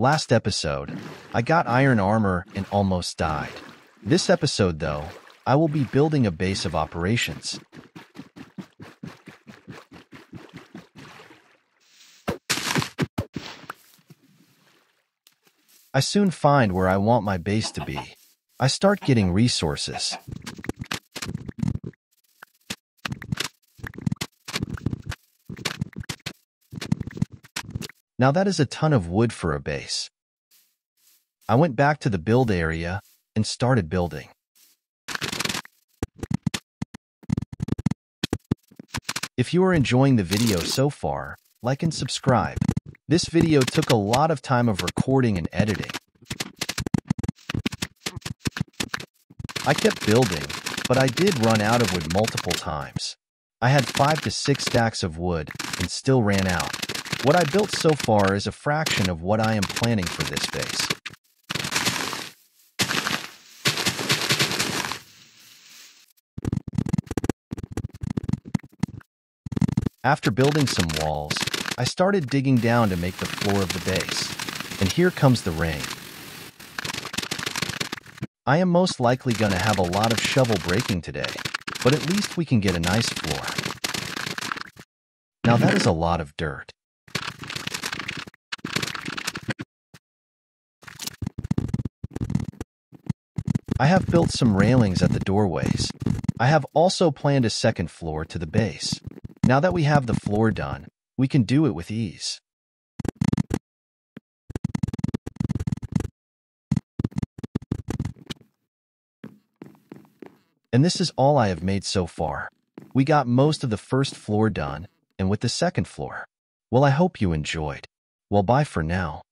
Last episode, I got iron armor and almost died. This episode, though, I will be building a base of operations. I soon find where I want my base to be. I start getting resources. Now that is a ton of wood for a base. I went back to the build area and started building. If you are enjoying the video so far, like and subscribe. This video took a lot of time of recording and editing. I kept building, but I did run out of wood multiple times. I had 5 to 6 stacks of wood and still ran out. What I built so far is a fraction of what I am planning for this base. After building some walls, I started digging down to make the floor of the base. And here comes the rain. I am most likely going to have a lot of shovel breaking today, but at least we can get a nice floor. Now that is a lot of dirt. I have built some railings at the doorways. I have also planned a second floor to the base. Now that we have the floor done, we can do it with ease. And this is all I have made so far. We got most of the first floor done, and with the second floor. Well, I hope you enjoyed. Well, bye for now.